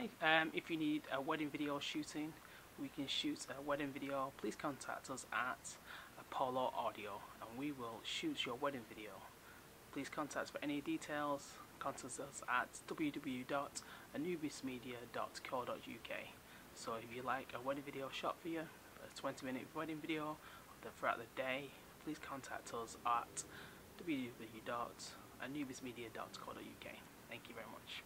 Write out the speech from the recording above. live. If you need a wedding video shooting, we can shoot a wedding video. Please contact us at Apollo Audio and we will shoot your wedding video. Please contact us for any details. Contact us at www.anubismedia.co.uk. So if you like a wedding video shot for you, a 20-minute wedding video throughout the day, please contact us at www.anubismedia.co.uk. Thank you very much.